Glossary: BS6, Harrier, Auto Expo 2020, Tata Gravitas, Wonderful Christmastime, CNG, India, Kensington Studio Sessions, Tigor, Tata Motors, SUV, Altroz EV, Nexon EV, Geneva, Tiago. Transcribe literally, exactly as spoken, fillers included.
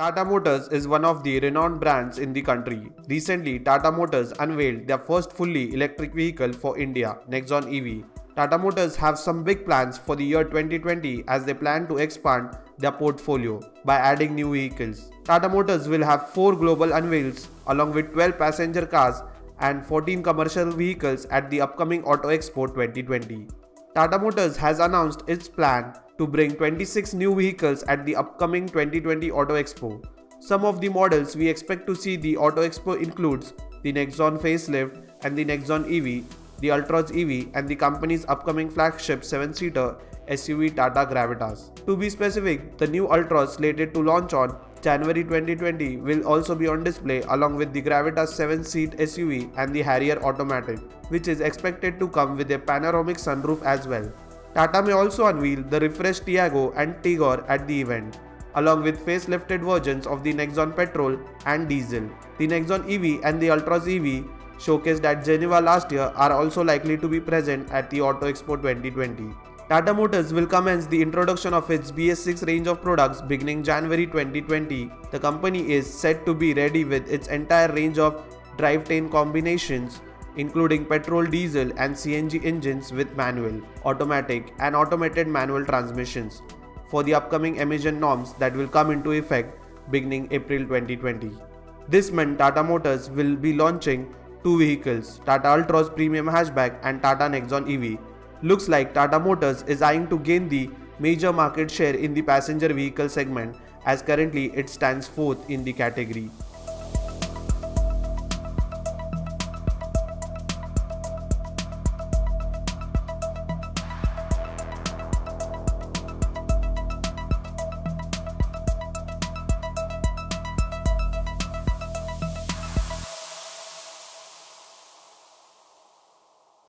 Tata Motors is one of the renowned brands in the country. Recently, Tata Motors unveiled their first fully electric vehicle for India, Nexon E V. Tata Motors have some big plans for the year twenty twenty as they plan to expand their portfolio by adding new vehicles. Tata Motors will have four global unveils along with twelve passenger cars and fourteen commercial vehicles at the upcoming Auto Expo twenty twenty. Tata Motors has announced its plan to bring twenty-six new vehicles at the upcoming twenty twenty Auto Expo. Some of the models we expect to see the Auto Expo includes the Nexon facelift and the Nexon E V, the Altroz E V and the company's upcoming flagship seven-seater S U V Tata Gravitas. To be specific, the new Altroz slated to launch on January twenty twenty will also be on display along with the Gravitas seven-seat S U V and the Harrier automatic, which is expected to come with a panoramic sunroof as well. Tata may also unveil the refreshed Tiago and Tigor at the event, along with facelifted versions of the Nexon Petrol and Diesel. The Nexon E V and the Altroz E V showcased at Geneva last year are also likely to be present at the Auto Expo twenty twenty. Tata Motors will commence the introduction of its B S six range of products beginning January twenty twenty. The company is set to be ready with its entire range of drivetrain combinations, including petrol, diesel and C N G engines with manual, automatic and automated manual transmissions for the upcoming emission norms that will come into effect beginning April twenty twenty. This month, Tata Motors will be launching two vehicles, Tata Altroz Premium Hatchback and Tata Nexon E V. Looks like Tata Motors is eyeing to gain the major market share in the passenger vehicle segment as currently it stands fourth in the category.